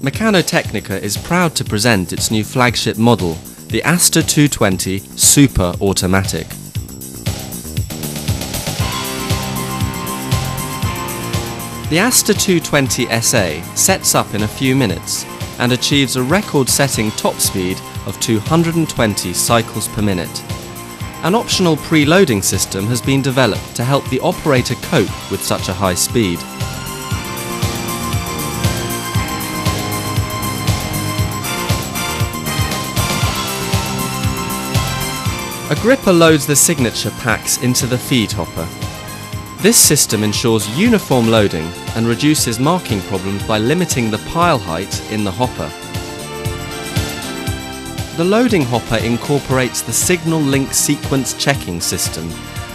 Meccanotecnica is proud to present its new flagship model, the Aster 220 Super Automatic. The Aster 220 SA sets up in a few minutes and achieves a record-setting top speed of 220 cycles per minute. An optional pre-loading system has been developed to help the operator cope with such a high speed. A gripper loads the signature packs into the feed hopper. This system ensures uniform loading and reduces marking problems by limiting the pile height in the hopper. The loading hopper incorporates the Signal Link sequence checking system.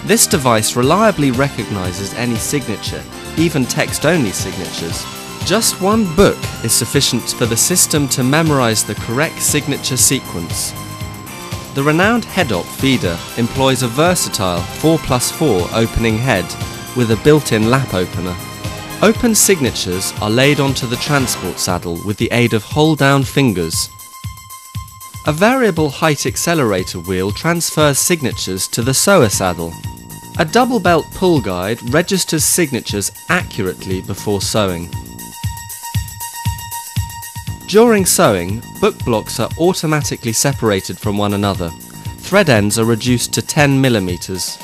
This device reliably recognises any signature, even text-only signatures. Just one book is sufficient for the system to memorise the correct signature sequence. The renowned head-op feeder employs a versatile 4+4 opening head with a built-in lap opener. Open signatures are laid onto the transport saddle with the aid of hold-down fingers. A variable height accelerator wheel transfers signatures to the sower saddle. A double belt pull guide registers signatures accurately before sowing. During sowing, book blocks are automatically separated from one another. Thread ends are reduced to 10 millimeters.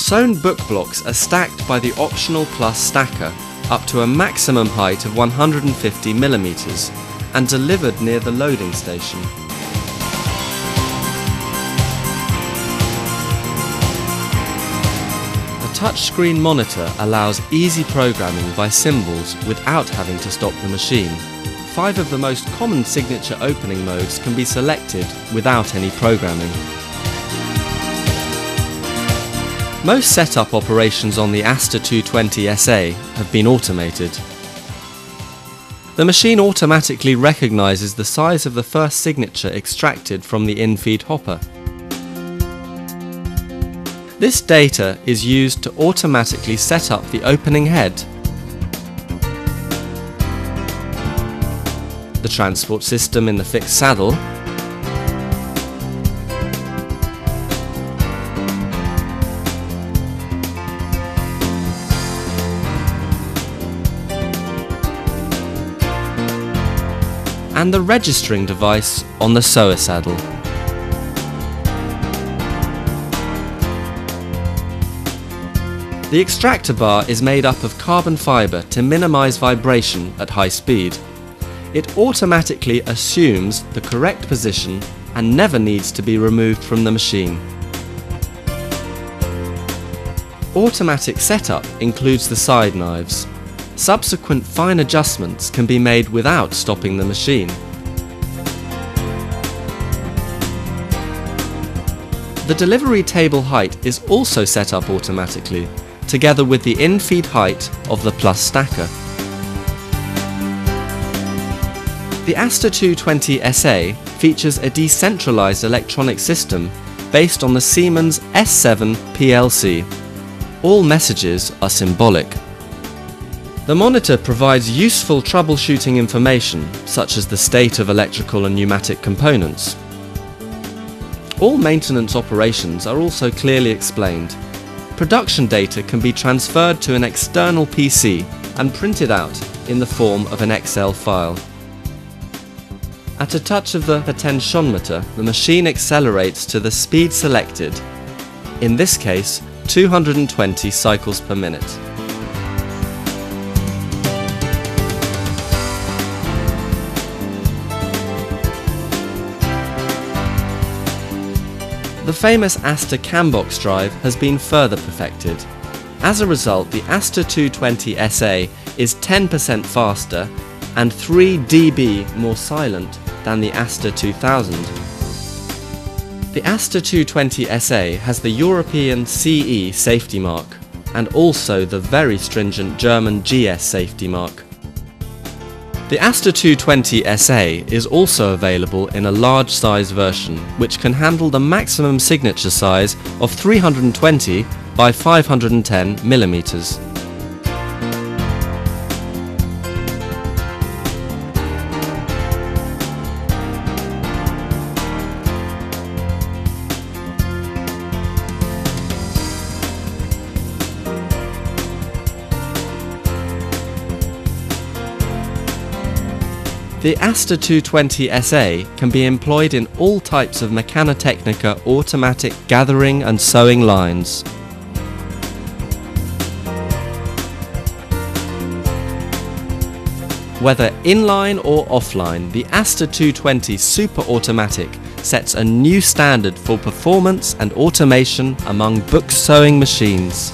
Sown book blocks are stacked by the optional plus stacker up to a maximum height of 150 millimeters and delivered near the loading station. The touchscreen monitor allows easy programming by symbols without having to stop the machine. 5 of the most common signature opening modes can be selected without any programming. Most setup operations on the Aster 220 SA have been automated. The machine automatically recognises the size of the first signature extracted from the in-feed hopper. This data is used to automatically set up the opening head, the transport system in the fixed saddle, and the registering device on the sower saddle. The extractor bar is made up of carbon fibre to minimise vibration at high speed. It automatically assumes the correct position and never needs to be removed from the machine. Automatic setup includes the side knives. Subsequent fine adjustments can be made without stopping the machine. The delivery table height is also set up automatically, together with the in-feed height of the plus stacker. The Aster 220 SA features a decentralised electronic system based on the Siemens S7 PLC. All messages are symbolic. The monitor provides useful troubleshooting information, such as the state of electrical and pneumatic components. All maintenance operations are also clearly explained. Production data can be transferred to an external PC and printed out in the form of an Excel file. At a touch of the potentiometer, the machine accelerates to the speed selected, in this case 220 cycles per minute. The famous Aster Cambox drive has been further perfected. As a result, the Aster 220 SA is 10% faster and 3 dB more silent than the Aster 2000. The Aster 220 SA has the European CE safety mark and also the very stringent German GS safety mark. The Aster 220 SA is also available in a large size version, which can handle the maximum signature size of 320 by 510 millimeters. The Aster 220 SA can be employed in all types of Meccanotecnica automatic gathering and sewing lines. Whether inline or offline, the Aster 220 Super Automatic sets a new standard for performance and automation among book sewing machines.